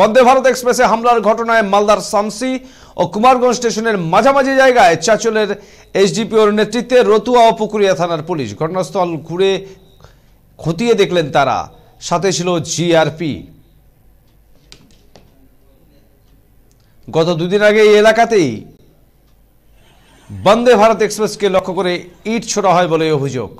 বন্দে ভারত এক্সপ্রেসে হামলার ঘটনায় মালদার সামসি ও কুমারগঞ্জ স্টেশনের মাঝামাঝি জায়গায় চাচলের এসডিপিওর নেতৃত্বে রতুয়া ও পুকুরিয়া থানার পুলিশ ঘটনাস্থল ঘুরে খতিয়ে দেখলেন তারা, সাথে ছিল জিআরপি। গত দুদিন আগে এই এলাকাতেই বন্দে ভারত এক্সপ্রেসকে লক্ষ্য করে ইট ছোড়া হয় বলে অভিযোগ।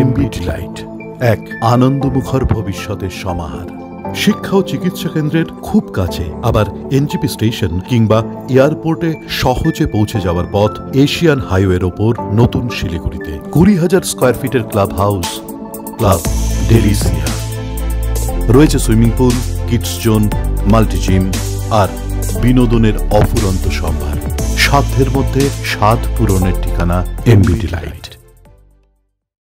এমবিড লাইট, এক আনন্দমুখর ভবিষ্যতের সমাহার। শিক্ষা ও চিকিৎসা কেন্দ্রের খুব কাছে, আবার এনজেপি স্টেশন কিংবা এয়ারপোর্টে সহজে পৌঁছে যাওয়ার পথ এশিয়ান হাইওয়ের ওপর নতুন শিলিগুড়িতে। 20,000 স্কোয়ার ফিটের ক্লাব হাউস, ক্লাব ডেলিসিয়া, রয়েছে swimming pool, kids zone, multi gym আর বিনোদনের অফুরন্ত সম্ভার। সাধ্যের মধ্যে স্বাদ পূরণের ঠিকানা এমবিডি লাইট।